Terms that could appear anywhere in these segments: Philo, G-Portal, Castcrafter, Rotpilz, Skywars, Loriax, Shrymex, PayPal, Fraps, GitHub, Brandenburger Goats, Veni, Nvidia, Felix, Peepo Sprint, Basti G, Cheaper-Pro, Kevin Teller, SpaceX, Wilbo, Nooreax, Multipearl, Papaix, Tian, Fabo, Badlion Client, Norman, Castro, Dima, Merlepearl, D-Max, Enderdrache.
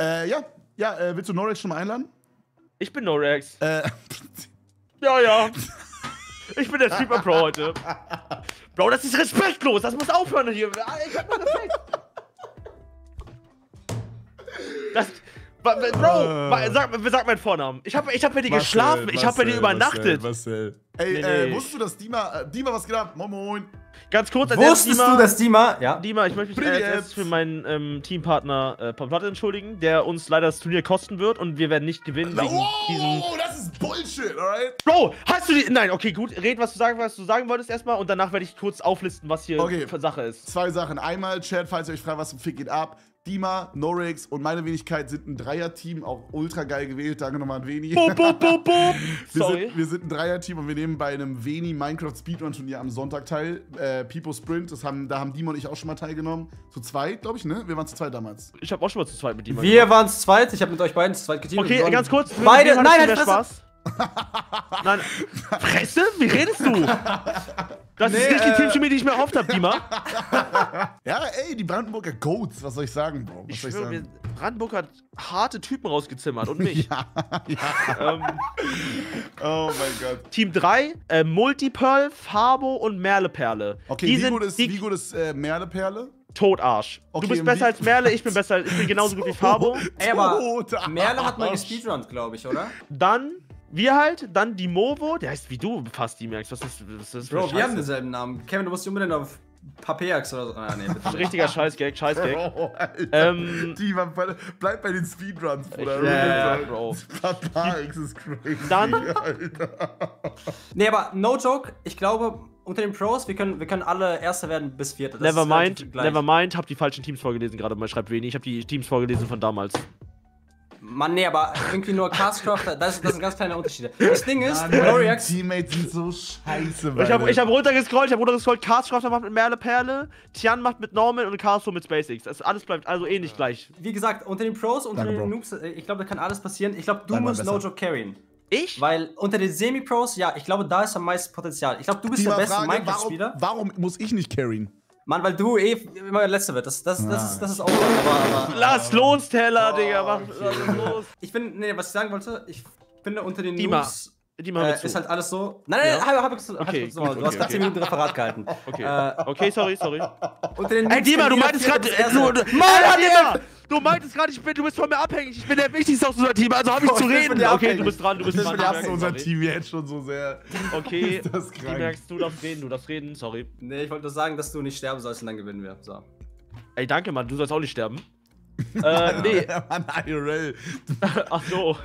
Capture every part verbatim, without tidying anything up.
Äh, ja. Ja, äh, willst du Nooreax schon mal einladen? Ich bin Nooreax. Äh. Ja, ja. Ich bin der Cheaper-Pro heute. Bro, das ist respektlos. Das muss aufhören hier. Ich hab mal Respekt. Das... Bro, uh. sag, sag meinen Vornamen. Ich hab, ich hab bei dir Marcel, geschlafen, Marcel, ich hab bei dir übernachtet. Marcel, Marcel. Ey, nee, nee. Äh, wusstest du, dass Dima, äh, Dima was gedacht? Moin, moin. Ganz kurz, als Wusstest Dima, du, dass Dima, ja. Dima, ich möchte mich äh, erst für meinen ähm, Teampartner äh, Papaplatte entschuldigen, der uns leider das Turnier kosten wird und wir werden nicht gewinnen. No, wegen oh, das ist Bullshit, alright? Bro, hast du die, nein, okay, gut, red, was du sagen, was du sagen wolltest erstmal und danach werde ich kurz auflisten, was hier okay. Sache ist. Zwei Sachen. Einmal, Chat, falls ihr euch fragt, was zum Fick geht ab. Dima, Nooreax und meine Wenigkeit sind ein Dreier-Team, auch ultra geil gewählt. Danke nochmal an Veni. Bo, bo, bo, bo. wir, Sorry. Sind, wir sind ein Dreier-Team und wir nehmen bei einem Veni Minecraft Speedrun-Turnier am Sonntag teil. Äh, Peepo Sprint, das haben, da haben Dima und ich auch schon mal teilgenommen. Zu zweit, glaube ich, ne? Wir waren zu zweit damals. Ich habe auch schon mal zu zweit mit Dima. Wir waren zu zweit, ich habe mit euch beiden zu zweit geteamt. Okay, ganz kurz. Beide, nein, nein, Fresse. Spaß. Nein, Fresse? Wie redest du? Das nee, ist nicht die äh, Teamchemie, die ich mir erhofft habe, Dima. Ja, ey, die Brandenburger Goats, was soll ich sagen, Bro? Was ich soll ich sagen? Mir, Brandenburg hat harte Typen rausgezimmert und mich. Ja, ja. ähm, oh mein Gott. Team drei, äh, Multipearl, Fabo und Merlepearl. Okay, die wie, sind, gut ist, die, wie gut ist äh, Merlepearl? Totarsch. Okay, du bist besser als Merle, ich bin besser, ich bin genauso gut wie Fabo. Ey, aber Merle hat mal gespeedrunnt, glaube ich, oder? Dann... Wir halt, dann die Movo, der heißt wie du, fast D-Max. Was ist, was ist Bro, wir haben denselben Namen. Kevin, du musst dich unbedingt auf Papaix oder so reinnehmen. Richtiger Scheißgag, Scheißgag. Bro, ähm, die, man, bleib bei den Speedruns, Bruder. Ja, yeah, Bro. Papaix ist crazy. Dann. Alter. Nee, aber no joke, ich glaube. Unter den Pros, wir können, wir können alle Erster werden bis Vierter. Das nevermind, nevermind, hab die falschen Teams vorgelesen gerade, man schreibt wenig. Ich hab die Teams vorgelesen von damals. Mann, nee, aber irgendwie nur Castcrafter, das, das sind ganz kleine Unterschiede. Das Ding ist, ja, Loriax... Teammates sind so scheiße, Mann. Ich hab, ich hab runtergescrollt, ich hab runtergescrollt, Castcrafter macht mit Merlepearl, Tian macht mit Norman und Castro mit SpaceX. Das alles bleibt also eh nicht gleich. Wie gesagt, unter den Pros, unter Danke, den Noobs, ich glaube, da kann alles passieren. Ich glaube, du Nein, musst No-Joke carryen. Ich? Weil unter den Semi-Pros, ja, ich glaube, da ist am meisten Potenzial. Ich glaube, du bist die der beste Minecraft-Spieler. Warum, warum muss ich nicht carryen? Mann, weil du eh immer der Letzte wird. Das, das, das, das, ist, das ist auch... Aber, aber, Lass los, Teller, oh, Digga. Mach, okay. Lass los. Ich finde, nee, was ich sagen wollte, ich finde unter den Noobs äh, ist halt alles so... Nein, nein, ja. hab, hab ich so, okay, so, du hast okay, zehn Minuten Referat gehalten. Okay, äh, okay, sorry, sorry. Unter den Ey, Dima, du meintest gerade... Mann, Du meintest gerade, du bist von mir abhängig. Ich bin der Wichtigste aus unserem Team, also hab ich oh, zu reden. Okay, du bist dran, du bist dran. Ich hasse unser Team jetzt schon so sehr. Okay, das ist krank. Du merkst, du darfst reden, du darfst reden, sorry. Nee, ich wollte nur sagen, dass du nicht sterben sollst und dann gewinnen wir. So. Ey, danke, Mann, du sollst auch nicht sterben. äh, nee. Mann, I R L. Ach so.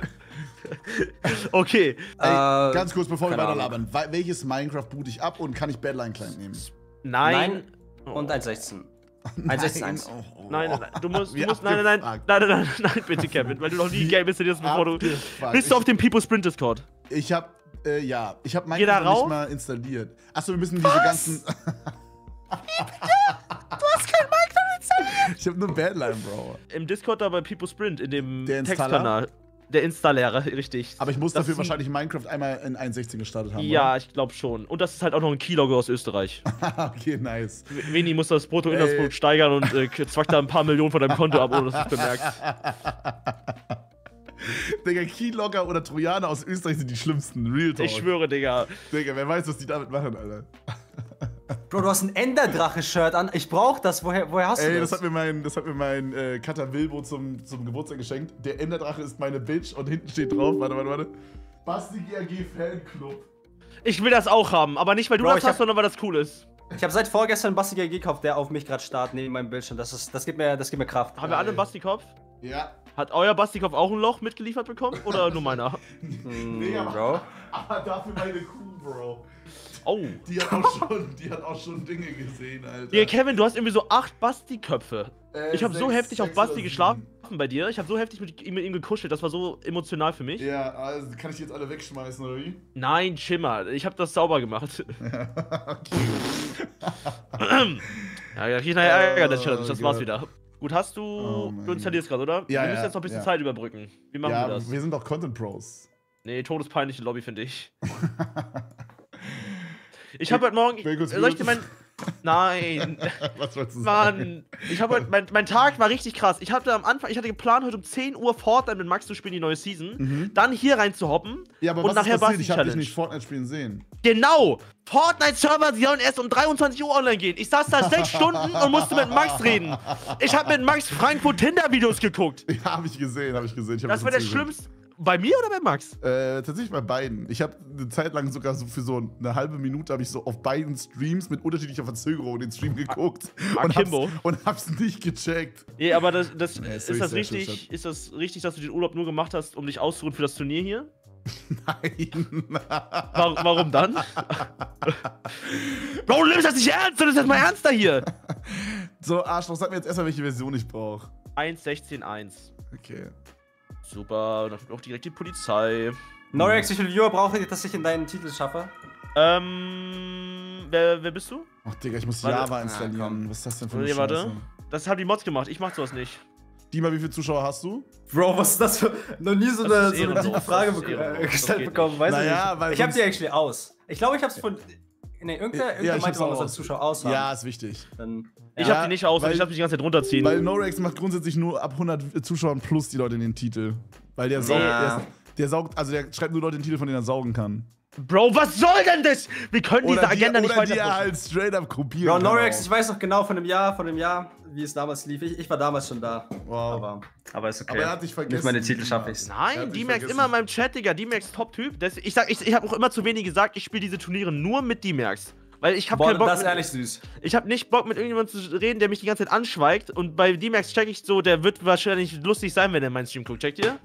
Okay. Ey, äh, ganz kurz, bevor wir weiterlabern. Welches Minecraft boot ich ab und kann ich Badlion Client nehmen? Nein. Nein. Und eins Punkt sechzehn. Nein. eins Punkt sechzehn. Oh, oh. Nein, nein, nein, du musst, du musst nein, nein, nein, nein, nein, nein, nein, bitte Kevin, weil du noch nie Game bist, bevor du, bist du auf dem Peepo Sprint Discord? Ich hab, äh, ja, ich hab Minecraft noch nicht mal installiert. Achso, wir müssen Was? diese ganzen... Wie bitte? Du hast kein Minecraft installiert? Ich hab nur Badlion, Bro. Im Discord da bei Peepo Sprint, in dem Textkanal. Der Insta-Lehrer, richtig. Aber ich muss das dafür wahrscheinlich Minecraft einmal in eins Punkt sechzehn gestartet haben. Ja, oder? Ich glaube schon. Und das ist halt auch noch ein Keylogger aus Österreich. Okay, nice. Veni muss das Bruttoinlandsprodukt steigern und äh, zwackt da ein paar Millionen von deinem Konto ab, ohne dass du es bemerkst. Digga, Keylogger oder Trojaner aus Österreich sind die schlimmsten. Real Talk. Ich schwöre, Digga. Digga, wer weiß, was die damit machen, Alter. Bro, du hast ein Enderdrache-Shirt an. Ich brauch das. Woher, woher hast du Ey, das? Das hat mir mein, das hat mir mein äh, Cutter Wilbo zum, zum Geburtstag geschenkt. Der Enderdrache ist meine Bitch und hinten steht drauf. Warte, warte, warte. Basti G Fanclub. Ich will das auch haben, aber nicht, weil du Bro, das hast, hab, sondern weil das cool ist. Ich habe seit vorgestern einen Basti G gekauft, der auf mich gerade startet neben meinem Bildschirm. Das, ist, das, gibt mir, das gibt mir Kraft. Haben wir alle einen Basti-Kopf? Ja. Hat euer Basti-Kopf auch ein Loch mitgeliefert bekommen? Oder nur meiner? Nee, aber, Bro. aber dafür meine Kuh, Bro. Oh. Die hat auch schon, die hat auch schon Dinge gesehen, Alter. Ja, Kevin, du hast irgendwie so acht Basti-Köpfe. Äh, ich habe so heftig auf Basti geschlafen bei dir. Ich habe so heftig mit, mit ihm gekuschelt. Das war so emotional für mich. Ja, also kann ich jetzt alle wegschmeißen, oder wie? Nein, Schimmer. Ich habe das sauber gemacht. Okay. Ja, ja, ich nachher ärgern, das, oh, das war's wieder. Gut, hast du... Oh, du installierst gerade, oder? Ja, wir müssen ja, jetzt noch ein bisschen ja. Zeit überbrücken. Wie machen ja, wir das? Wir sind doch Content-Pros. Nee, todespeinliche Lobby, finde ich. Ich habe heute Morgen, ich, soll ich dir mein, Nein. Was wolltest du Mann. Sagen? Ich hab heute, mein, mein Tag war richtig krass. Ich hatte am Anfang, ich hatte geplant, heute um zehn Uhr Fortnite mit Max zu spielen, die neue Season. Mhm. Dann hier rein zu hoppen. Ja, aber und was nachher ist passiert? Ich hab dich nicht Fortnite spielen sehen. Genau. Fortnite-Server, die sollen erst um dreiundzwanzig Uhr online gehen. Ich saß da sechs Stunden und musste mit Max reden. Ich hab mit Max Frankfurt-Tinder-Videos geguckt. Ja, hab ich gesehen, hab ich gesehen. Ich hab das war der schlimmste. Bei mir oder bei Max? Äh, tatsächlich bei beiden. Ich habe eine Zeit lang sogar so für so eine halbe Minute habe ich so auf beiden Streams mit unterschiedlicher Verzögerung den Stream geguckt A und, hab's, und hab's nicht gecheckt. Nee, aber das, das, nee, ist, ist, das richtig, ist das richtig, dass du den Urlaub nur gemacht hast, um dich auszuruhen für das Turnier hier? Nein. Warum, warum dann? Bro, nimm das nicht ernst, das ist jetzt mal ernster hier. So, Arschloch, sag mir jetzt erstmal, welche Version ich brauche. eins Punkt sechzehn Punkt eins. Okay. Super, dann auch direkt die Polizei. Nooreax, wie viele Viewer brauche ich, dass ich in deinen Titel schaffe? Ähm, wer, wer bist du? Ach Digga, ich muss warte. Java installieren. Ah, was ist das denn für eine nee, warte. Das haben die Mods gemacht, ich mach sowas nicht. Dima, wie viele Zuschauer hast du? Bro, was ist das für... Noch nie so das eine, so eine Frage be gestellt bekommen, weiß naja, ich nicht. Ich hab die actually aus. Ich glaube, ich hab's von... Nee, irgendwer, irgendwer ja, meinte, man muss als Zuschauer aus haben. Ja, ist wichtig. Dann, ich ja, hab die nicht aus, weil, ich hab mich die ganze Zeit runterziehen. Weil Nooreax macht grundsätzlich nur ab hundert Zuschauern plus die Leute in den Titel. Weil der saugt, ja. der, der saugt, also der schreibt nur Leute in den Titel, von denen er saugen kann. Bro, was soll denn das? Wir können oder diese Agenda die, nicht weiter. Die er halt straight up kopieren. Bro, Nooreax, ich weiß noch genau von dem Jahr, von dem Jahr, wie es damals lief. Ich, ich war damals schon da. Wow. Aber, aber ist okay. Aber er hat dich vergessen. Nicht meine Titel schaffe ich's. Nein, D-Max immer in meinem Chat, Digga. D-Max Top-Typ. Ich sag, ich, ich habe auch immer zu wenig gesagt, ich spiele diese Turniere nur mit D-Max. Weil ich hab Boah, keinen Bock. Das ist ehrlich süß. Ich hab nicht Bock, mit irgendjemandem zu reden, der mich die ganze Zeit anschweigt. Und bei D-Max check ich so, der wird wahrscheinlich lustig sein, wenn er meinen Stream guckt. Checkt ihr?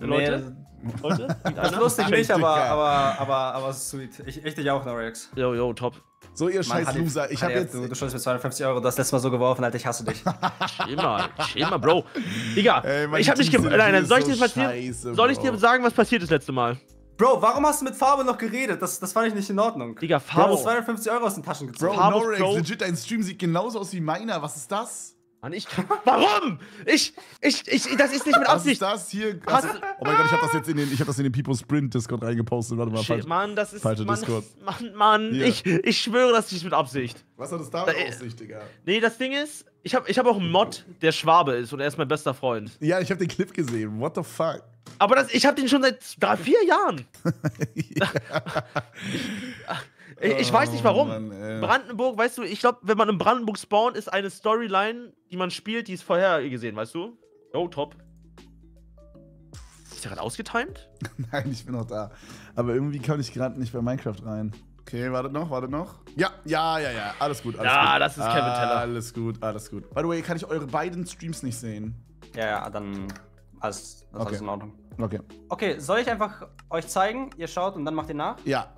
Nee. Leute? Leute? Das ist lustig nicht, aber, aber, aber, aber sweet. Ich, ich dich auch, Nooreax. Jo, jo, top. So, ihr Mann, scheiß Loser. Ich hab jetzt... Du, du schuldest mir zweihundertfünfzig Euro, das letzte Mal so geworfen, Alter, ich hasse dich. Chill mal, chill mal, Bro. Digga, ey, ich hab nicht... Nein, nein, soll ich dir passieren? Soll ich dir sagen, was passiert das letzte Mal? Bro, warum hast du mit Fabo noch geredet? Das, das fand ich nicht in Ordnung. Digga, Fabo. zweihundertfünfzig Euro aus den Taschen gezogen. Bro, Nooreax, legit, dein Stream sieht genauso aus wie meiner. Was ist das? Mann, ich kann, warum? Ich, ich, ich, das ist nicht mit Absicht. Was ist das hier? Also, oh mein Gott, ich hab das jetzt in den, ich hab das in den Peepo Sprint Discord reingepostet. Warte mal, falsch. Mann, das ist, falsche Mann, Discord. Mann, Mann, yeah. ich, ich schwöre, das ist nicht mit Absicht. Was hat das damit da, auf sich, Digga? Nee, das Ding ist, ich hab, ich hab auch einen Mod, der Schwabe ist und er ist mein bester Freund. Ja, ich hab den Clip gesehen, what the fuck? Aber das, ich hab den schon seit drei, vier Jahren. Ich, ich weiß nicht warum. Oh Mann, Brandenburg, weißt du, ich glaube, wenn man in Brandenburg spawnt, ist eine Storyline, die man spielt, die ist vorher gesehen, weißt du? Yo, top. Ist der gerade ausgetimed? Nein, ich bin noch da. Aber irgendwie kann ich gerade nicht bei Minecraft rein. Okay, wartet noch, wartet noch. Ja, ja, ja, ja. Alles gut, alles ja, gut. Ja, das ist Kevin Teller. Alles gut, alles gut. By the way, kann ich eure beiden Streams nicht sehen? Ja, ja, dann alles, das okay. alles in Ordnung. Okay. Okay, soll ich einfach euch zeigen? Ihr schaut und dann macht ihr nach? Ja.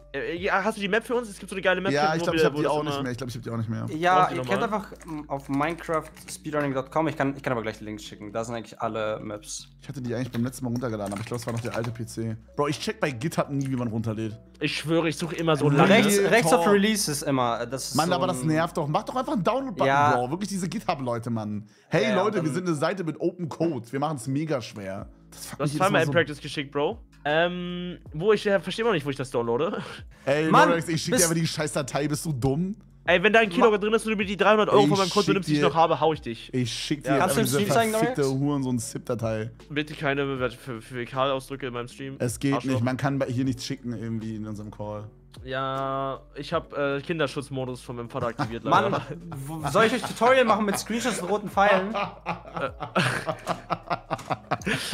Hast du die Map für uns? Es gibt so eine geile Map. Ja, ich glaube, ich habe die auch nicht mehr. Ich glaube, ich habe die auch nicht mehr. Ja, ihr kennt einfach auf Minecraft Speedrunning Punkt com. Ich kann, ich kann aber gleich die Links schicken. Da sind eigentlich alle Maps. Ich hatte die eigentlich beim letzten Mal runtergeladen, aber ich glaube, es war noch der alte P C. Bro, ich check bei GitHub nie, wie man runterlädt. Ich schwöre, ich suche immer so lange. Rechts, rechts auf Release ist immer. Das ist Mann, so aber das nervt doch. Mach doch einfach einen Download-Button, ja. Bro. Wirklich diese GitHub-Leute, Mann. Hey, ja, Leute, wir sind eine Seite mit Open Code. Wir machen es mega schwer. Das du hast zweimal so Practice geschickt, Bro. Ähm, wo ich, äh, verstehe mal nicht, wo ich das downloade. Ey, Mann, Mann, ich schick dir aber die scheiß Datei, bist du dumm? Ey, wenn da ein Kilo Mann. drin ist und du mir die dreihundert Euro von meinem Konto nimmst, die ich noch habe, hau ich dich. Ich schick dir ja. einfach diese verfickte Huren so ein Z I P-Datei. Bitte keine Fäkalausdrücke in meinem Stream. Es geht Arschloch. nicht, man kann hier nichts schicken irgendwie in unserem Call. Ja, ich hab äh, Kinderschutzmodus von meinem Vater aktiviert, leider. Mann, soll ich euch Tutorial machen mit Screenshots und roten Pfeilen?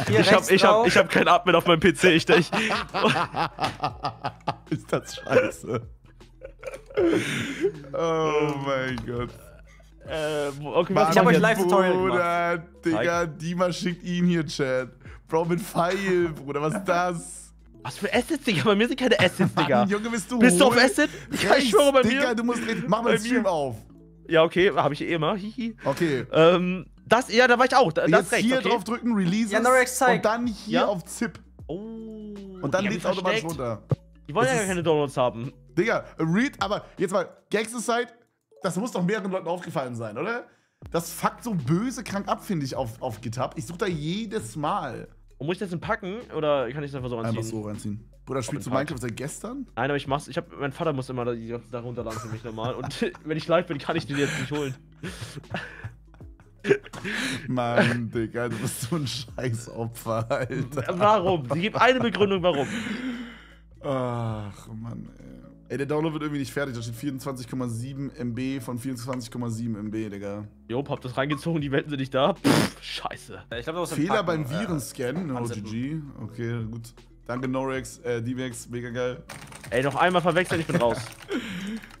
Ich hab, ich, hab, ich hab kein Admin auf meinem P C, ich denke. Ist das scheiße. Oh mein Gott. Äh, okay, Mann, ich hab euch Live-Tutorial gemacht. Bruder, Digga, Dima schickt ihn hier, Chat. Bro, mit Pfeil, Bruder, was ist das? Was für Assets, Digga? Bei mir sind keine Assets, Digga. Mann, Junge, bist du bist du auf Asset? Ja, ich schwöre bei Digga, mir. Du musst reden. Mach mal den Stream auf. Ja, okay, hab ich eh immer. Hihi. Okay. Ähm, das, ja, da war ich auch. Da, das rechts, hier okay. drauf drücken, Release. Ja, und dann hier ja? auf Zip. Oh. Und dann lädt's automatisch runter. Die wollen das ja gar keine Downloads haben. Digga, read, aber jetzt mal, Gags aside, das muss doch mehreren Leuten aufgefallen sein, oder? Das fuckt so böse krank ab, finde ich, auf, auf GitHub. Ich suche da jedes Mal. Und muss ich das denn packen oder kann ich das einfach so anziehen? Einfach so reinziehen. Bruder, spielst du Minecraft seit gestern? Nein, aber ich mach's. Ich hab, mein Vater muss immer da, da runterladen für mich normal. Und wenn ich live bin, kann ich den jetzt nicht holen. Mann, Digga, du bist so ein Scheißopfer, Alter. Warum? Ich gebe eine Begründung, warum. Ach, Mann, ey. Ey, der Download wird irgendwie nicht fertig. Da steht vierundzwanzig Komma sieben Megabyte von vierundzwanzig Komma sieben Megabyte, Digga. Jo, hab das reingezogen, die Welten sind nicht da. Pff, scheiße. Ich glaub, das Fehler beim Virenscan. Oh, G G. Okay, gut. Danke, Nooreax, äh, D-Max, mega geil. Ey, noch einmal verwechseln, ich bin raus.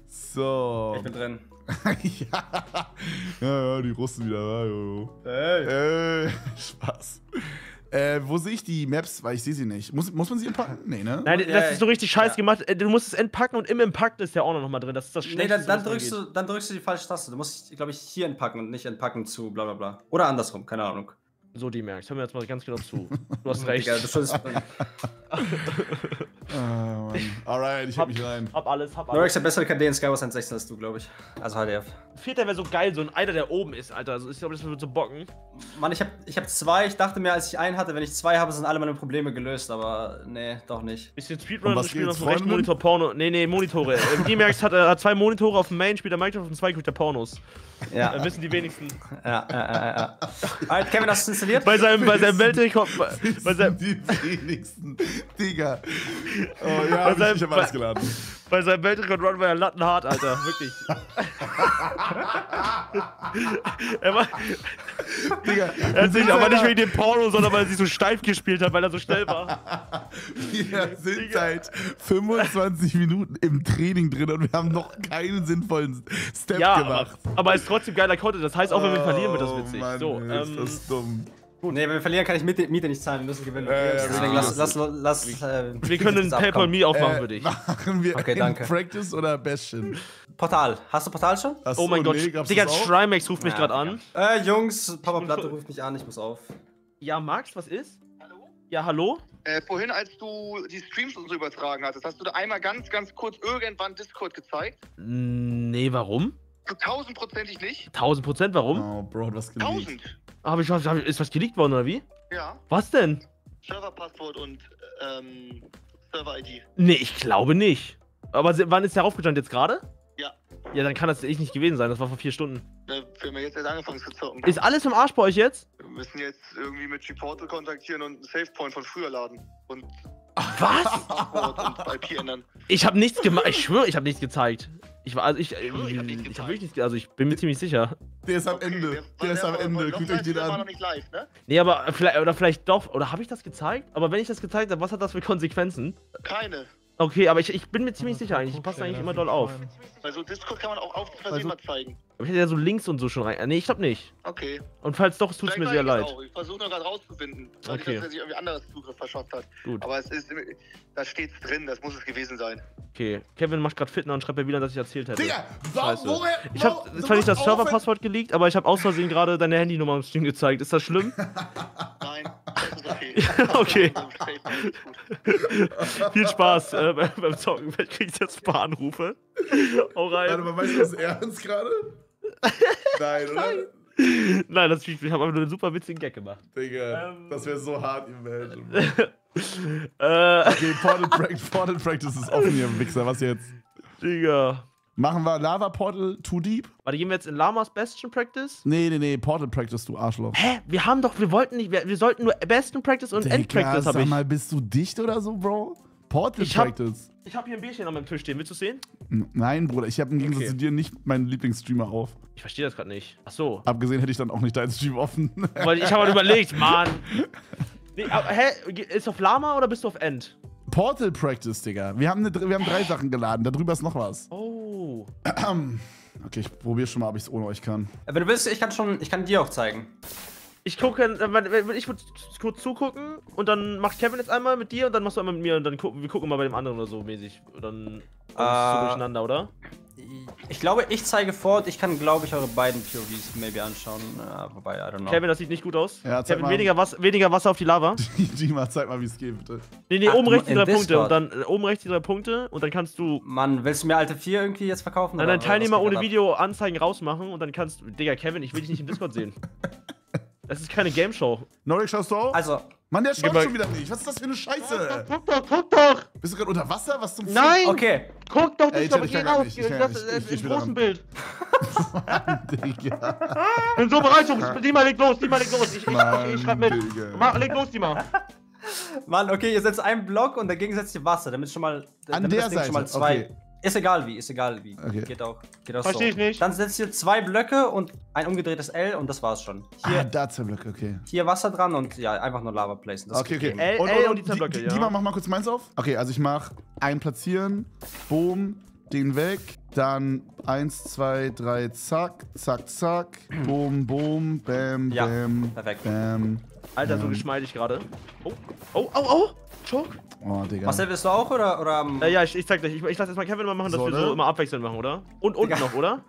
So. Ich bin drin. ja. ja, ja, die Russen wieder. Ja, ja. Ey. Ey. Spaß. Äh, wo sehe ich die Maps? Weil ich sehe sie nicht. Muss, muss man sie entpacken? Nee, ne? Nein, das ja, ist so richtig scheiß ja. gemacht. Du musst es entpacken und im Entpacken ist der auch noch mal drin. Das ist das Schlechteste. Nee, dann, dann, drückst du, dann drückst du die falsche Taste. Du musst, glaube ich, hier entpacken und nicht entpacken zu bla bla bla. Oder andersrum, keine Ahnung. So, die merkst. Hör mir jetzt mal ganz genau zu. Du hast recht. Das ist oh, alright, ich hab, hab mich rein. Hab alles, hab alles. Loriax hat bessere K D in Skywars eins Punkt sechzehn als du, glaube ich. Also H D F. Vierter wäre so geil, so ein Eiter, der oben ist, Alter. Also ich glaube, das wird so bocken. Mann, ich hab, ich hab zwei. Ich dachte mir, als ich einen hatte, wenn ich zwei habe, sind alle meine Probleme gelöst. Aber nee, doch nicht. Ich bin Speedrunner und spiele auf dem rechten Monitor Porno. Nee, nee, Monitore. D-Max hat äh, zwei Monitore auf dem Main, spielt der Minecraft auf dem zweiten kriegt der Pornos. Ja. Äh, wissen die wenigsten. Ja, ja, ja, ja. Alright, Kevin, hast du es installiert? Bei seinem Weltrekord. Bei seinem. Die wenigsten. Digga. Oh ja, bei hab ich, ich hab alles geladen. Bei, bei seinem Weltrekord Run war er lattenhart, Alter. Wirklich. er war, Digga, er hat sich aber nicht wegen dem Porno, sondern weil er sich so steif gespielt hat, weil er so schnell war. Wir sind Digga. seit fünfundzwanzig Minuten im Training drin und wir haben noch keinen sinnvollen Step ja, gemacht. Aber, aber es ist trotzdem geiler Content. Das heißt, auch wenn wir verlieren, wird das witzig. Mann, so, ist ähm, das ist dumm. Gut. Nee, wenn wir verlieren, kann ich Miete nicht zahlen, wir müssen gewinnen. Äh, Deswegen, lass, lass, lass, lass, äh, wir können ein PayPal Me aufmachen äh, für dich. Machen wir okay, in danke. Practice oder Bastion? Portal. Hast du Portal schon? Hast oh mein Gott, nee, Digga, Shrymex ruft ja, mich gerade an. Äh, Jungs, Papaplatte ruft mich an, ich muss auf. Ja, Max, was ist? Hallo? Ja, hallo? Äh, vorhin, als du die Streams und so übertragen hattest, hast du da einmal ganz, ganz kurz irgendwann Discord gezeigt? Nee, warum? Tausendprozentig nicht. Tausend Prozent, warum? Oh, Bro, was geleakt. Tausend? Hab ich, hab ich, ist was geleakt worden, oder wie? Ja. Was denn? Serverpasswort und ähm, Server-I D. Nee, ich glaube nicht. Aber wann ist der aufgestanden, jetzt gerade? Ja. Ja, dann kann das echt nicht gewesen sein, das war vor vier Stunden. Ja, wir haben jetzt erst angefangen zu zocken. Ist alles im Arsch bei euch jetzt? Wir müssen jetzt irgendwie mit G-Portal kontaktieren und einen Savepoint von früher laden. Und was? Und I P ändern. Ich habe nichts gemacht, ich schwöre, ich habe nichts gezeigt. Ich war, also ich, ich, ich hab nichts ich hab wirklich nichts, also ich bin mir ziemlich sicher. Der ist am okay, Ende, der, der ist am Ende, guckt euch den an. War noch nicht live, ne? Nee, aber vielleicht, oder vielleicht doch, oder habe ich das gezeigt? Aber wenn ich das gezeigt habe, was hat das für Konsequenzen? Keine. Okay, aber ich, ich bin mir ziemlich sicher eigentlich, ich passe eigentlich immer doll auf. Weil so Discord kann man auch auf Versehen mal zeigen. Aber ich hätte ja so Links und so schon rein, nee, ich glaube nicht. Okay. Und falls doch, es tut mir sehr leid. Auch. Ich versuche nur gerade rauszufinden, weil okay. ich, dass er sich irgendwie anderes Zugriff verschafft hat. Gut. Aber es ist, da steht's drin, das muss es gewesen sein. Okay, Kevin macht gerade Fitner und schreibt mir wieder, dass ich erzählt hätte. Digga, warum? Ich hab zwar so nicht das Serverpasswort geleakt, aber ich habe aus Versehen gerade deine Handynummer im Stream gezeigt. Ist das schlimm? Nein, das ist okay. okay. Viel Spaß äh, beim Zocken. Vielleicht kriegst du jetzt ein paar Anrufe. Hau rein. Warte mal, meinst du das ernst gerade? Nein, oder? Nein, Nein das ich, ich habe einfach nur einen super witzigen Gag gemacht. Digga, ähm, das wäre so hart im Welten. Okay, Portal, pra Portal Practice ist offen hier im Wichser, was jetzt? Digga. Machen wir Lava Portal Too Deep? Warte, gehen wir jetzt in Lamas Bastion Practice? Nee, nee, nee, Portal Practice, du Arschloch. Hä? Wir haben doch, wir wollten nicht, wir, wir sollten nur Bastion Practice und Digga, End Practice haben. Sag mal, bist du dicht oder so, Bro? Portal ich Practice. Hab, ich habe hier ein Bierchen an meinem Tisch stehen. Willst du es sehen? Nein, Bruder. Ich habe im Gegensatz okay. zu dir nicht meinen Lieblingsstreamer auf. Ich verstehe das gerade nicht. Ach so. Abgesehen hätte ich dann auch nicht deinen Stream offen. Weil ich habe halt überlegt, Mann. Nee, aber, hä? Ist auf Lama oder bist du auf End? Portal Practice, Digga. Wir haben, eine, wir haben drei Sachen geladen. Da drüber ist noch was. Oh. Okay, ich probiere schon mal, ob ich es ohne euch kann. Aber du willst, ich kann schon, ich kann dir auch zeigen. Ich gucke, ich würde kurz zugucken und dann macht Kevin jetzt einmal mit dir und dann machst du einmal mit mir und dann gucken wir gucken mal bei dem anderen oder so mäßig. Und dann äh, ist so durcheinander, oder? Ich glaube, ich zeige fort, ich kann, glaube ich, eure beiden P O Vs maybe anschauen. Ja, wobei, I don't know. Kevin, das sieht nicht gut aus. Ja, Kevin, mal. Weniger, was, weniger Wasser auf die Lava. Dima, zeig mal, wie es geht, bitte. Nee, nee, Ach, oben rechts die drei Punkte. Part. Und dann äh, oben rechts die drei Punkte und dann kannst du. Mann, willst du mir alte vier irgendwie jetzt verkaufen? Nein, dein Teilnehmer ohne Video anzeigen rausmachen und dann kannst du. Digga, Kevin, ich will dich nicht im Discord sehen. Es ist keine Gameshow. Nooreax, schaust du auch? Also. Mann, der schaut schon wieder nicht. Was ist das für eine Scheiße? Guck doch, guck doch. Bist du gerade unter Wasser? Was zum Fick? Nein. Okay. Guck doch nicht, aber geh raus. Im großen Bild. Mann, Digga. In so Bereitung. Dima, leg los, Dima, leg los. Ich, ich, ich schreib mit. Mach, leg los, Dima. Mann, okay, ihr setzt einen Block und dagegen setzt ihr Wasser, damit schon mal, an damit der das Seite. Schon mal zwei. Okay. Ist egal wie, ist egal wie. Okay. Geht auch, geht auch so. Verstehe ich nicht. Dann setzt ihr zwei Blöcke und ein umgedrehtes L und das war's schon. Hier, ah, da zwei Blöcke, okay. Hier Wasser dran und ja, einfach nur Lava placen. Das okay, okay. L, L und, und, und die zwei Blöcke, ja. Dima, mach mal kurz meins auf. Okay, also ich mach einen platzieren, boom, den weg, dann eins, zwei, drei, zack, zack, zack, boom, boom, bam, ja, bam, perfekt. Bam. Alter, so geschmeidig gerade. Oh, oh, oh, oh, Choke. Oh, Digga. Marcel, bist du auch, oder? oder um äh, ja, ich, ich zeig gleich. Ich, ich lass jetzt mal Kevin mal machen, dass so, wir so immer abwechselnd machen, oder? Und unten Digga. noch, oder?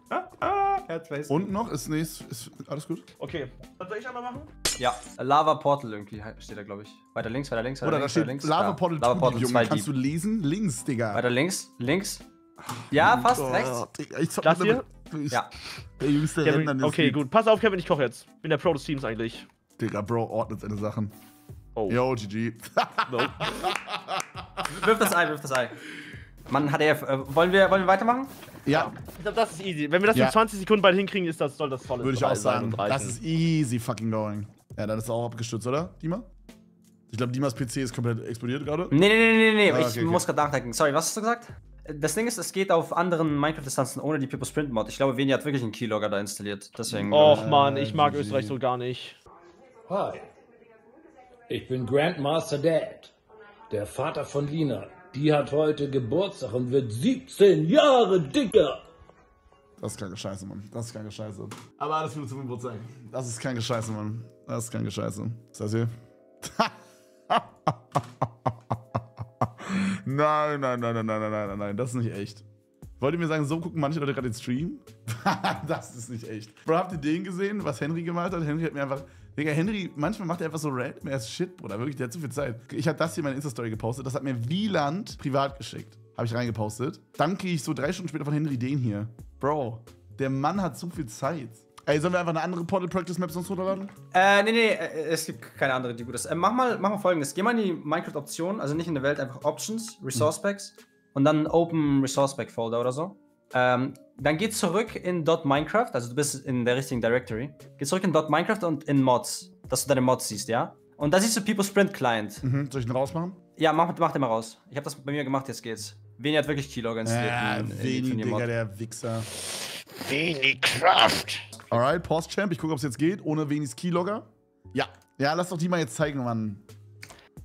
Und noch? Ist nichts. Ist alles gut? Okay. Was soll ich einmal machen? Ja. Lava Portal irgendwie steht da, glaube ich. Weiter links, weiter links, weiter oder links, da steht links. Lava Portal, ja. Lava Portal zwei. Kannst du lesen? Links, Digga. Weiter links, links. Ja, oh, fast oh, rechts. Digga, ich zock das hier? Ich, ja. Der jüngste Renner ist. Okay, gut. Pass auf, Kevin, ich koche jetzt. Bin der Pro des Teams eigentlich. Digga, Bro, ordnet seine Sachen. Oh. Yo, G G. No. Wirf das Ei, wirf das Ei. Mann, hat er. Äh, wollen, wir, wollen wir weitermachen? Ja. Ich glaube, das ist easy. Wenn wir das ja. in zwanzig Sekunden bald hinkriegen, ist das, soll das voll. Würde ich auch sagen. Das ist easy fucking going. Ja, dann ist er auch abgestürzt, oder, Dima? Ich glaube, Dimas P C ist komplett explodiert gerade. Nee, nee, nee, nee, nee. Ah, okay, ich okay. muss gerade nachdenken. Sorry, was hast du gesagt? Das Ding ist, es geht auf anderen Minecraft-Distanzen ohne die Peepo Sprint Mod. Ich glaube, Veni hat wirklich einen Keylogger da installiert. Deswegen. Och, äh, Mann, ich mag G G. Österreich so gar nicht. Hi. Ich bin Grandmaster Dad, der Vater von Lina. Die hat heute Geburtstag und wird siebzehn Jahre dicker. Das ist keine Scheiße, Mann. Das ist keine Scheiße. Aber alles Gute zum Geburtstag. Das ist keine Scheiße, Mann. Das ist keine Scheiße. Ist das hier? Nein, nein, nein, nein, nein, nein, nein, nein. Das ist nicht echt. Wollt ihr mir sagen, so gucken manche Leute gerade den Stream? Das ist nicht echt. Bro, habt ihr den gesehen, was Henry gemacht hat? Henry hat mir einfach... Digga, Henry, manchmal macht er einfach so random ass Shit, Bruder. Wirklich, der hat zu viel Zeit. Ich habe das hier in meine Insta-Story gepostet. Das hat mir Wieland privat geschickt. Habe ich reingepostet. Dann kriege ich so drei Stunden später von Henry den hier. Bro, der Mann hat zu viel Zeit. Ey, sollen wir einfach eine andere Portal-Practice-Map sonst runterladen? Äh, nee, nee, es gibt keine andere, die gut ist. Äh, mach, mal, mach mal Folgendes. Geh mal in die Minecraft-Optionen, also nicht in der Welt, einfach Options, Resource-Packs. Hm. Und dann Open Resource-Pack-Folder oder so. Ähm, dann geh zurück in .minecraft, also du bist in der richtigen Directory. Geh zurück in .minecraft und in Mods, dass du deine Mods siehst, ja? Und da siehst du Peepo Sprint Client. Mhm, soll ich den rausmachen? Ja, mach, mach den mal raus. Ich habe das bei mir gemacht, jetzt geht's. Veni hat wirklich Keylogger installiert. Ja, Veni, Digga, der Wichser. Veni Kraft! Alright, Pause Champ, ich gucke, ob es jetzt geht, ohne Venis Keylogger. Ja. Ja, lass doch die mal jetzt zeigen, Mann.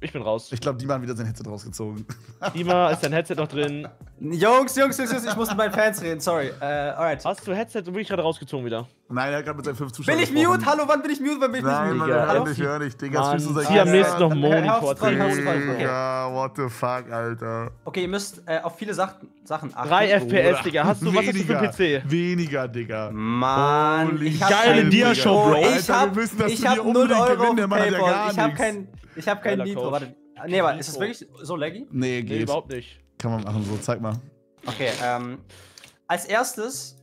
Ich bin raus. Ich glaube, Dima hat wieder sein Headset rausgezogen. Dima, ist dein Headset noch drin? Jungs, Jungs, Jungs, Jungs, ich muss mit meinen Fans reden, sorry. Äh, alright. Hast du Headset und bin ich gerade rausgezogen wieder? Nein, er hat gerade mit seinen fünf Zuschauern. Bin ich gesprochen. Mute? Hallo, wann bin ich mute? Wann bin ich Nein, mute? Nein, Mann, ich höre nicht, Digga. Mann, hier misst noch Moni vor. Digga, what the fuck, Alter. Okay, ihr müsst äh, auf viele Sach Sachen achten. drei F P S, Digga. Hast du, was weniger, hast du für P C? Weniger, Digga. Mann, ich hab geile Dia-Show, Bro. Ich hab, ich hab null Euro auf Paypal. Ich hab kein, ich hab kein Nitro. Warte, nee, aber ist das wirklich so laggy? Nee, geht. Nee, überhaupt nicht. Kann man machen, so, zeig mal. Okay, ähm, als erstes...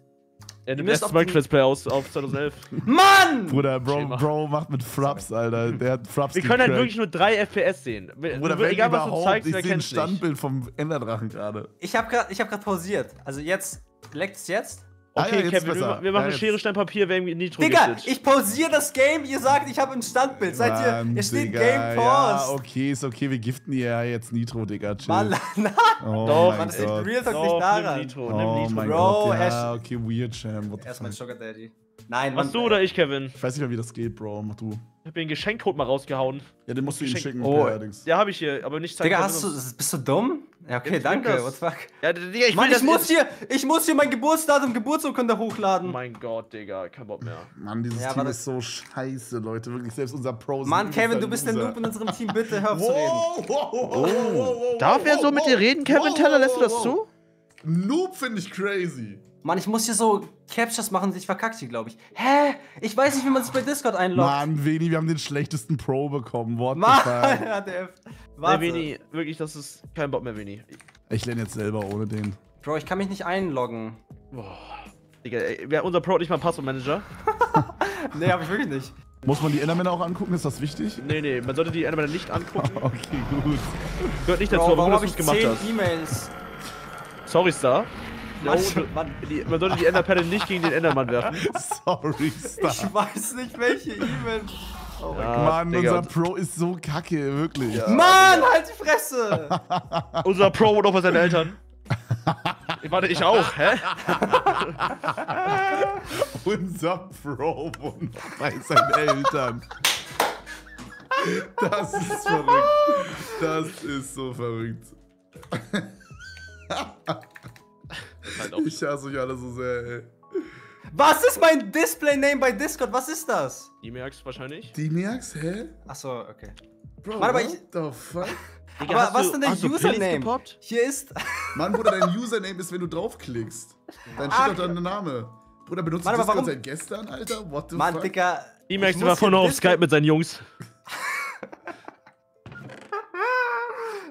Er nimmt erst Minecraft-Play aus auf zwanzig elf. Mann! Bruder, Bro, Bro macht mit Fraps, Alter. Der hat Fraps. Wir können halt wirklich nur drei F P S sehen. Bruder, wenn egal, was du zeigst, ich sehe ein Standbild vom Enderdrachen gerade. Ich hab grad, ich hab grad pausiert. Also jetzt, leckt es jetzt? Okay, Kevin, wir machen Schere, Stein, Papier, wer irgendwie Nitro gibt. Digga, ich pausiere das Game, ihr sagt, ich habe ein Standbild. Seid ihr, ihr steht Game Pause. Ja, okay, ist okay, wir giften ihr ja jetzt Nitro, Digga, chill. Mann, nein. Doch, man ist in Real Talk nicht daran. Nimm Nitro, nimm Nitro. Bro, ja, okay, weird, Champ. Erstmal ein Sugar Daddy. Nein, Mann. Machst du oder ich, Kevin? Ich weiß nicht mehr, wie das geht, Bro, mach du. Ich hab mir den Geschenkcode mal rausgehauen. Ja, den musst du ihm schicken. Oh, allerdings. Ja, hab ich hier, aber nicht zeigen. Digga, hast du, bist du dumm? Ja, okay, ich danke. What the fuck? Ja, Digga, ich, Mann, ich, muss hier, ich muss hier mein Geburtsdatum, Geburtsurkunde hochladen. Oh mein Gott, Digga, kein Bock mehr. Mann, dieses ja, Team ist so scheiße, Leute. Wirklich, selbst unser Pro. Mann, Kevin, du bist der Noob in unserem Team. Bitte hör auf zu reden. Oh. Darf er so mit dir reden, Kevin Teller? Lässt du das zu? Noob finde ich crazy. Mann, ich muss hier so Captures machen, ich verkackt hier, glaube ich. Hä? Ich weiß nicht, wie man sich bei Discord einloggt. Mann, Veni, wir haben den schlechtesten Pro bekommen. What the fuck? Warte. Nee, Veni, wirklich, das ist kein Bock mehr, Veni. Ich lerne jetzt selber ohne den. Bro, ich kann mich nicht einloggen. Boah. Digga, ey, unser Pro hat nicht mal einen Passwortmanager. Nee, hab ich wirklich nicht. Muss man die Endermänner auch angucken? Ist das wichtig? Nee, nee, man sollte die Endermänner nicht angucken. Okay, gut. Gehört nicht dazu, Bro, warum du das gemacht hast. E-Mails. Sorry, Star. Mann, no, Mann. Die, man sollte die Enderperle nicht gegen den Endermann werfen. Sorry, Star. Ich weiß nicht, welche E-Mails. Oh ja, Mann, Digga, unser Pro ist so kacke, wirklich. Ja, Mann, Digga, halt die Fresse! Unser Pro wurde auch bei seinen Eltern. Ich warte, ich auch, hä? Unser Pro wurde bei seinen Eltern. Das ist verrückt. Das ist so verrückt. Ich hasse euch alle so sehr, ey. Was ist mein Display-Name bei Discord? Was ist das? D-Max wahrscheinlich. D-Max? Hä? Achso, okay. Bro, Warte, what ich... the fuck? Digga, aber was ist denn dein Username? Hier ist... Mann, Bruder, dein Username ist, wenn du draufklickst. Dann steht doch dein Name. Bruder, benutzt Mann, du Discord seit gestern, Alter? What the Mann, fuck? Mann, Digga... D-Max war vorne auf Skype mit seinen Jungs.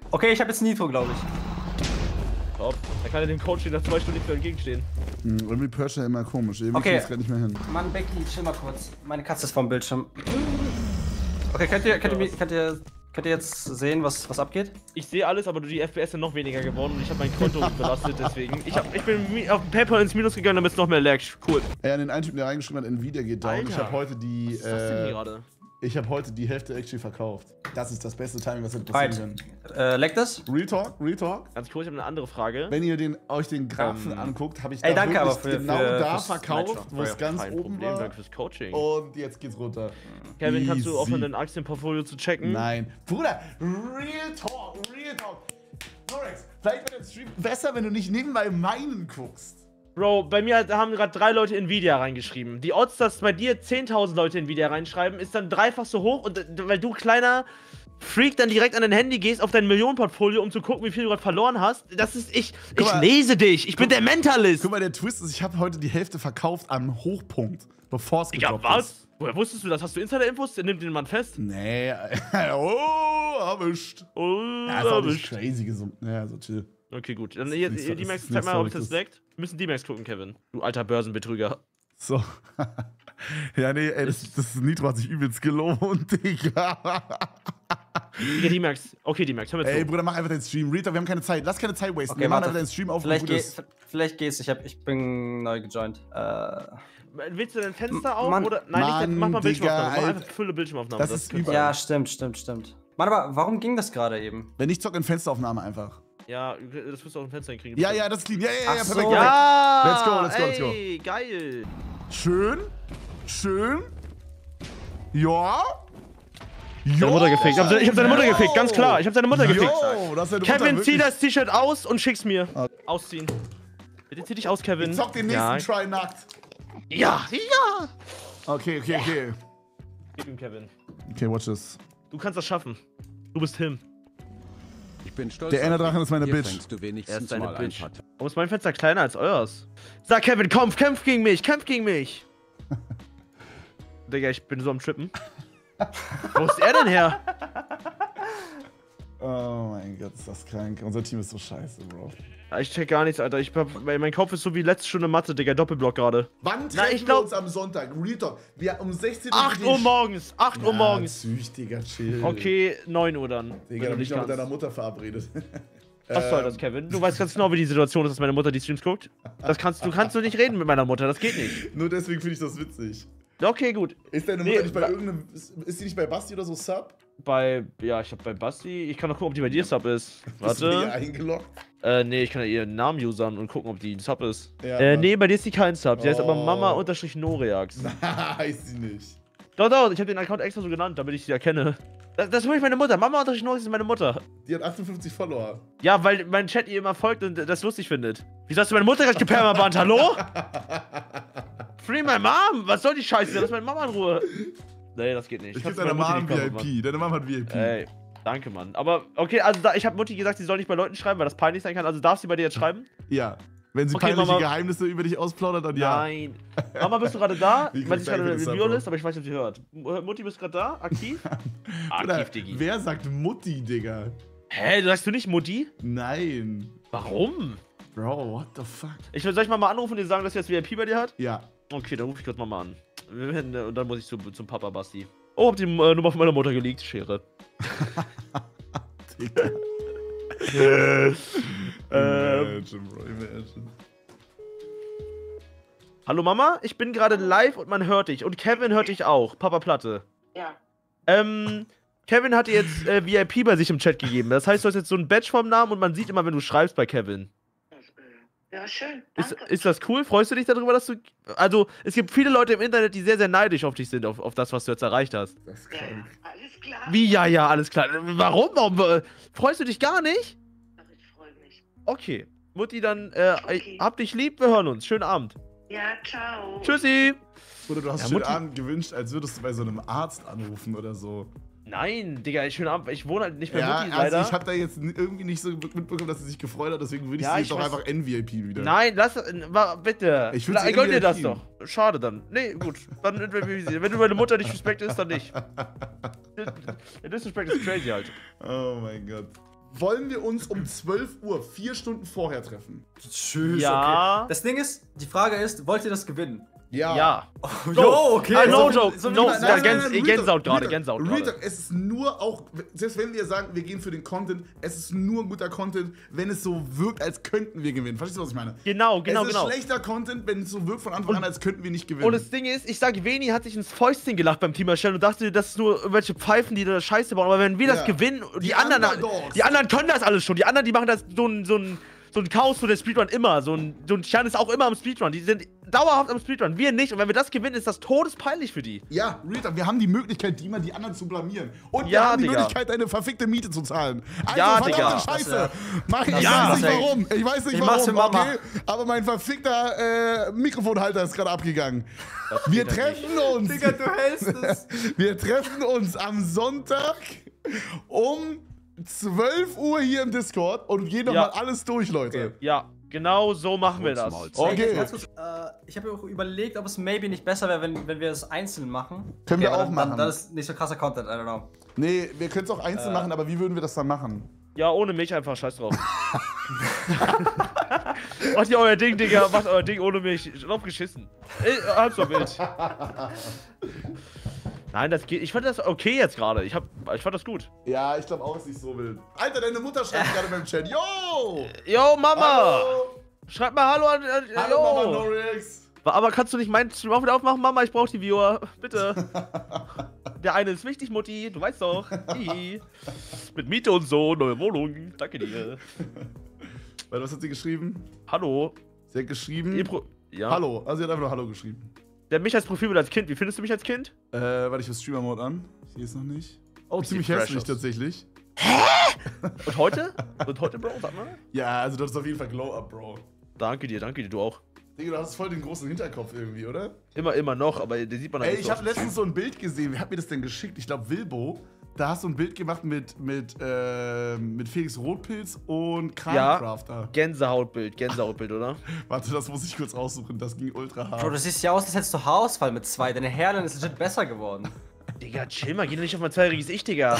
Okay, ich hab jetzt Nitro, glaube ich. Top. Da kann er dem Coach nach zwei Stunden nicht mehr entgegenstehen. Hm, irgendwie Perschen immer komisch. Irgendwie okay. Nicht mehr hin. Mann, Becky, chill mal kurz. Meine Katze ist vom Bildschirm. Okay, könnt ihr, könnt ihr, könnt ihr, könnt ihr jetzt sehen, was, was abgeht? Ich sehe alles, aber die F P S sind noch weniger geworden und ich habe mein Konto belastet, deswegen. Ich, hab, ich bin auf PayPal ins Minus gegangen, damit es noch mehr lag. Cool. Ey, an den einen Typen, der reingeschrieben hat, Nvidia geht down. Alter, ich habe heute die. Was ist das denn hier gerade? Ich habe heute die Hälfte actually verkauft. Das ist das beste Timing, was wir passieren können. Äh, leckt das? Real Talk, Real Talk. Ganz cool, ich habe eine andere Frage. Wenn ihr den, euch den Graphen ähm, anguckt, habe ich ey, da danke, wirklich für, genau für, da verkauft, wo es ganz oben Problem, war. Danke fürs Coaching. Und jetzt geht's runter. Kevin, easy. Kannst du aufhören, dein Aktienportfolio zu checken? Nein. Bruder, Real Talk, Real Talk. Nooreax, vielleicht wird der Stream besser, wenn du nicht nebenbei meinen guckst. Bro, bei mir haben gerade drei Leute Nvidia reingeschrieben. Die Odds, dass bei dir zehntausend Leute Nvidia reinschreiben, ist dann dreifach so hoch. Und weil du kleiner Freak dann direkt an dein Handy gehst, auf dein Millionenportfolio, um zu gucken, wie viel du gerade verloren hast. Das ist ich. Guck ich mal, lese dich. Ich guck, bin der Mentalist. Guck mal, der Twist ist, ich habe heute die Hälfte verkauft am Hochpunkt, bevor es gedroppt ist. Ja, was? Woher wusstest du das? Hast du Insider-Infos? Nimmt den Mann fest? Nee. Oh, erwischt. Oh, ja, ist auch nicht crazy gesungen. Ja, so chill. Okay, gut. Dann hier, D-Max, zeig mal, ob ich das leckt. Wir müssen D-Max gucken, Kevin. Du alter Börsenbetrüger. So. Ja, nee, ey, das, das Nitro hat sich übelst gelohnt, Digga. Digga, D-Max. Okay, D-Max, hör mal zu. Ey, Bruder, mach einfach deinen Stream. Rita, wir haben keine Zeit. Lass keine Zeit wasten. Okay, wir machen einfach deinen Stream auf. Vielleicht, geh, vielleicht gehst du. Ich, hab, ich bin neu gejoint. Äh... Willst du dein Fenster auf? Mann, oder? Nein, Mann, nicht, mach mal Bildschirmaufnahme. Digga, mach einfach fülle Bildschirmaufnahme. Das ist übel. Ja, stimmt, stimmt, stimmt. Mann, aber warum ging das gerade eben? Wenn ich zocke, in Fensteraufnahme einfach. Ja, das wirst du auch im Fenster hinkriegen. Ja, ja, das ist clean. Ja, ja, ja, perfekt. So. Ja, let's go, let's go, let's go. Ey, geil. Schön. Schön. Ja. Ich hab seine Mutter gefickt. Ich hab seine Mutter gefickt, ganz klar. Ich hab seine Mutter gefickt. Kevin, zieh das T-Shirt aus und schick's mir. Ausziehen. Bitte zieh dich aus, Kevin. Ich zock den nächsten ja. Try nackt. Ja, ja. Okay, okay, okay. Gib ihm, Kevin. Okay, watch this. Du kannst das schaffen. Du bist Him. Ich bin stolz. Der Enderdrache ist meine Bitch. Du er ist deine Bitch. Warum ist mein Fenster kleiner als eures? Sag Kevin, komm, kämpf gegen mich, kämpf gegen mich. Digga, ich bin so am Trippen. Wo ist er denn her? Oh mein Gott, ist das krank. Unser Team ist so scheiße, Bro. Ich check gar nichts, Alter. Ich hab, mein Kopf ist so wie letzte Stunde Mathe, Digga. Doppelblock gerade. Wann treffen Na, ich glaub, wir uns am Sonntag? Real Talk. Wir um sechzehn Uhr. acht Uhr morgens. acht Uhr morgens. Süß, Digga, chill. Okay, neun Uhr dann. Digga, du bist auch mit deiner Mutter verabredet. Was soll das, Kevin? Du weißt ganz genau, wie die Situation ist, dass meine Mutter die Streams guckt. Das kannst, du kannst so nicht reden mit meiner Mutter. Das geht nicht. Nur deswegen finde ich das witzig. Okay, gut. Ist deine Mutter nee, nicht bei irgendeinem. Ist sie nicht bei Basti oder so Sub? Bei, ja, ich hab bei Basti. Ich kann noch gucken, ob die bei dir Sub ist. Warte. Bist du hier eingeloggt? Äh, nee, ich kann ja ihren Namen usern und gucken, ob die Sub ist. Ja, äh, nee, bei dir ist die kein Sub. Sie oh. heißt aber Mama-Nooreax. Heißt sie nicht. Doch, doch, ich hab den Account extra so genannt, damit ich sie erkenne. Das, das ist wirklich meine Mutter. Mama-Nooreax ist meine Mutter. Die hat achtundfünfzig Follower. Ja, weil mein Chat ihr immer folgt und das lustig findet. Wieso hast du meine Mutter gerade gepermaband? Hallo? Free my mom! Was soll die Scheiße? Lass meine Mama in Ruhe. Nee, das geht nicht. Ich geb deiner Mom V I P. Deine Mom hat V I P. Ey, danke, Mann. Aber, okay, also da, ich hab Mutti gesagt, sie soll nicht bei Leuten schreiben, weil das peinlich sein kann. Also darf sie bei dir jetzt schreiben? Ja. Wenn sie okay, peinliche Mama. Geheimnisse über dich ausplaudert, dann ja. Nein. Mama, bist du gerade da? Ich weiß nicht, gerade in Bio ist, aber ich weiß nicht, ob sie hört. Mutti, bist du gerade da? Aktiv? Aktiv, Diggi. Wer sagt Mutti, Digga? Hä, sagst du nicht Mutti? Nein. Warum? Bro, what the fuck? Ich, soll ich mal, mal anrufen und dir sagen, dass sie jetzt V I P bei dir hat? Ja. Okay, dann ruf ich kurz Mama an. wir werden, und dann muss ich zu, zum Papa Basti. Oh, hab die äh, Nummer von meiner Mutter gelegt, Schere. Imagine, bro, imagine. Hallo Mama, ich bin gerade live und man hört dich. Und Kevin hört dich auch. Papaplatte. Ja. Ähm, Kevin hat dir jetzt äh, V I P bei sich im Chat gegeben. Das heißt, du hast jetzt so ein Badge vom Namen und man sieht immer, wenn du schreibst bei Kevin. Ja, schön. Ist, ist das cool? Freust du dich darüber, dass du... Also, es gibt viele Leute im Internet, die sehr, sehr neidisch auf dich sind, auf, auf das, was du jetzt erreicht hast. Das ist klar. Ja, ja, alles klar. Wie, ja, ja, alles klar. Warum? Warum? Freust du dich gar nicht? Ach, ich freue mich. Okay. Mutti, dann äh, okay. Hab dich lieb, wir hören uns. Schönen Abend. Ja, ciao. Tschüssi. Oder du hast ja, schönen Mutti. Abend gewünscht, als würdest du bei so einem Arzt anrufen oder so. Nein, Digga, schönen Abend. Ich wohne halt nicht bei ja, Mutti, leider. Also ich habe da jetzt irgendwie nicht so mitbekommen, dass sie sich gefreut hat, deswegen würde ich ja, sie jetzt doch einfach N V I P wieder. Nein, lass, bitte. Ich gönn dir das doch. Schade dann. Nee, gut. Dann wenn du meine Mutter nicht respektest, dann nicht. Disrespect ist crazy halt. Oh mein Gott. Wollen wir uns um zwölf Uhr, vier Stunden vorher treffen? Tschüss, ja. Okay. Das Ding ist, die Frage ist, wollt ihr das gewinnen? Ja. Ja. Oh, so. Yo, okay. Ah, no joke. So, so no, nein, nein, nein, nein, Gänsehaut gerade, Gänsehaut gerade. Es ist nur auch, selbst wenn wir sagen, wir gehen für den Content, es ist nur guter Content, wenn es so wirkt, als könnten wir gewinnen. Verstehst du, was ich meine? Genau, genau, genau. Es ist genau. schlechter Content, wenn es so wirkt von Anfang und, an, als könnten wir nicht gewinnen. Und das Ding ist, ich sage, Veni hat sich ins Fäustchen gelacht beim Team erstellen und dachte, das ist nur irgendwelche Pfeifen, die da Scheiße bauen. Aber wenn wir ja. das gewinnen, die, die anderen, Underdogs. die anderen können das alles schon. Die anderen, die machen das so ein, so ein, so ein Chaos für den Speedrun immer. So ein, so ein Tian ist auch immer am Speedrun. Die sind dauerhaft am Speedrun. Wir nicht. Und wenn wir das gewinnen, ist das todespeinlich für die. Ja, Rita, wir haben die Möglichkeit, Dima die anderen zu blamieren. Und ja, wir haben die Digga. Möglichkeit, eine verfickte Miete zu zahlen. Also, ja, Digga. Scheiße. Ja. Mach ich, ich ja. weiß nicht warum. Ich weiß nicht ich warum, okay? Aber mein verfickter äh, Mikrofonhalter ist gerade abgegangen. Wir treffen nicht. uns. Digga, du hältst es. Wir treffen uns am Sonntag um zwölf Uhr hier im Discord und gehen nochmal ja. alles durch, Leute. Okay. Ja, genau so machen wir das. Okay. Hey, kurz, äh, ich habe mir auch überlegt, ob es maybe nicht besser wäre, wenn, wenn wir es einzeln machen. Können okay, wir auch dann, machen. Das ist nicht so krasser Content, I don't know. Nee, wir können es auch einzeln äh, machen, aber wie würden wir das dann machen? Ja, ohne mich einfach, scheiß drauf. Macht ihr euer Ding, Digga, macht euer Ding ohne mich. Lauf geschissen. Ich, halb so wild. Nein, das geht. Ich fand das okay jetzt gerade. Ich, ich fand das gut. Ja, ich glaube auch, es ist nicht so wild. Alter, deine Mutter schreibt gerade beim Chat. Yo! Yo, Mama! Hallo. Schreib mal Hallo an. an Hallo, yo. Mama Nooreax. Aber kannst du nicht meinen Stream auch wieder aufmachen, Mama? Ich brauch die Viewer. Bitte. Der eine ist wichtig, Mutti. Du weißt doch. Mit Miete und so. Neue Wohnung. Danke dir. Warte, was hat sie geschrieben? Hallo. Sie hat geschrieben. Ja. Hallo. Also, sie hat einfach nur Hallo geschrieben. Der hat mich als Profilbild als Kind. Wie findest du mich als Kind? Äh, warte, ich was Streamer-Mode an. Ich sehe es noch nicht. Oh, ziemlich hässlich tatsächlich. Hä? Und heute? Und heute, Bro? Sag mal. Ja, also du hast auf jeden Fall Glow-Up, Bro. Danke dir, danke dir, du auch. Digga, du hast voll den großen Hinterkopf irgendwie, oder? Immer, immer noch, aber den sieht man halt nicht. Ey, ich habe letztens so ein Bild gesehen. Wer hat mir das denn geschickt? Ich glaube, Wilbo. Da hast du ein Bild gemacht mit, mit, äh, mit Felix Rotpilz und Castcrafter. Ja, Gänsehautbild, Gänsehautbild, oder? Warte, das muss ich kurz raussuchen, das ging ultra hart. Bro, du siehst ja aus, als hättest du Haarausfall mit zwei, deine Hairline ist legit besser geworden. Digga, chill mal, geh doch nicht auf mein zweijähriges Ich, Digga.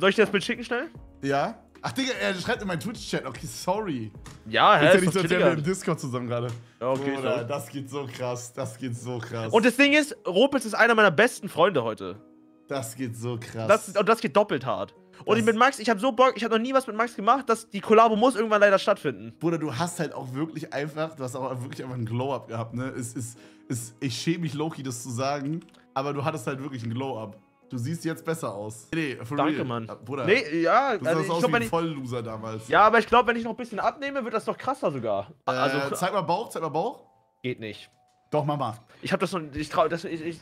Soll ich dir das Bild schicken schnell? Ja. Ach, Digga, er schreibt in meinen Twitch-Chat, okay, sorry. Ja, hä, ist ja nicht so, wir im Discord zusammen gerade. Ja, okay. Oder, das geht so krass, das geht so krass. Und das Ding ist, Rotpilz ist einer meiner besten Freunde heute. Das geht so krass. Das, und das geht doppelt hart. Und ich mit Max, ich habe so Bock, ich habe noch nie was mit Max gemacht, dass die Kollabo muss irgendwann leider stattfinden. Bruder, du hast halt auch wirklich einfach, du hast auch wirklich einfach einen Glow-Up gehabt, ne? Es ist, es, ich schäme mich, Loki, das zu sagen, aber du hattest halt wirklich einen Glow-Up. Du siehst jetzt besser aus. Nee, for Danke, real. Mann. Bruder, nee, ja, du sahst also, ich aus glaub, wie ein Vollloser damals. Ja, aber ich glaube, wenn ich noch ein bisschen abnehme, wird das doch krasser sogar. Äh, also, zeig mal Bauch, zeig mal Bauch. Geht nicht. Doch, Mama. Ich habe das noch, ich trau, das, ich, ich...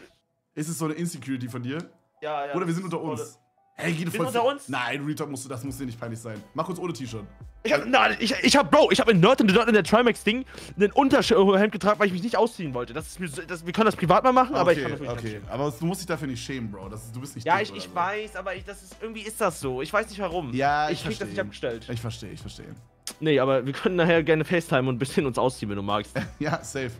Ist es so eine Insecurity von dir? Ja, ja. Oder wir sind unter uns. Hey, geht voll. Unter uns? Nein, Retalk musst du, das muss dir nicht peinlich sein. Mach uns ohne T-Shirt. Ich hab, nein, ich, ich hab, Bro, ich hab in Nerd in der Shrymex-Ding einen Unterhemd getragen, weil ich mich nicht ausziehen wollte. Das ist mir, das, wir können das privat mal machen, okay, aber ich kann das nicht. Okay, aber du musst dich dafür nicht schämen, Bro. Das, du bist nicht Ja, ich, ich so. weiß, aber ich, das ist, irgendwie ist das so. Ich weiß nicht warum. Ja, ich, ich krieg versteh. das nicht abgestellt. Ich verstehe, ich verstehe. Nee, aber wir können nachher gerne FaceTime und ein bisschen uns ausziehen, wenn du magst. Ja, safe.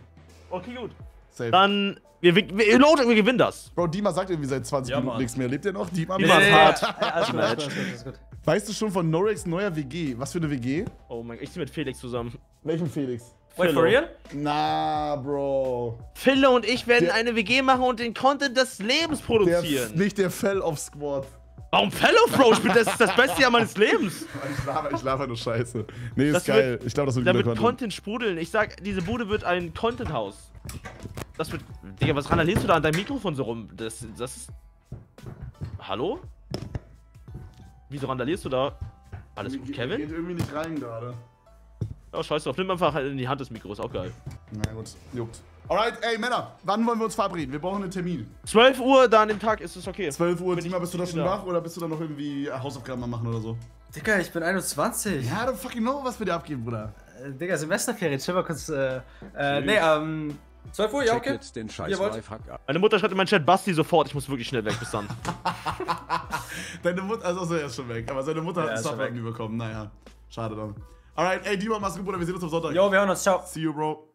Okay, gut. Safe. Dann, wir, wir, wir, Leute, wir gewinnen das. Bro, Dima sagt irgendwie seit zwanzig ja, Minuten Mann. nichts mehr. Lebt er noch? Dima, Dima ist hart. Ja, ist gut. Weißt du schon von Nooreax neuer W G? Was für eine W G? Oh mein Gott, ich bin mit Felix zusammen. Welchen Felix? Wait, for real? Na, Bro. Philo und ich werden der, eine W G machen und den Content des Lebens produzieren. Der, nicht der Fell of Squad. Warum Fellow Bro? Ich bin, das ist das beste Jahr meines Lebens. Ich laber, ich laber nur Scheiße. Nee, das ist geil. Wird, ich glaube, das wird da guter Content. Content sprudeln. Ich sag, diese Bude wird ein Content-Haus. Das wird... Digga, was randalierst du da an deinem Mikrofon so rum? Das, das ist... Hallo? Wieso randalierst du da? Alles gut, Kevin? Geht irgendwie nicht rein gerade. Oh, scheiß drauf. Nimm einfach in die Hand des Mikros. Auch geil. Na gut, juckt. Alright, ey Männer, wann wollen wir uns verabreden? Wir brauchen einen Termin. zwölf Uhr da an dem Tag ist es okay. zwölf Uhr, Dima, bist du da schon wach oder bist du da noch irgendwie Hausaufgaben machen oder so? Digga, ich bin einundzwanzig. Ja, du fucking know, was wir dir abgeben, Bruder. Äh, Digga, Semesterferien, chill mal kurz. Äh, äh nee, ähm. zwölf Uhr, ja, okay. Jetzt den Scheiß ab. Meine Mutter schreibt in meinen Chat, Basti sofort, ich muss wirklich schnell weg, bis dann. Deine Mutter, also, also er ist schon weg, aber seine Mutter ja, hat einen Software bekommen, naja. Schade dann. Alright, ey Dima, mach's gut, Bruder, wir sehen uns am Sonntag. Jo, wir hören uns, ciao. See you, Bro.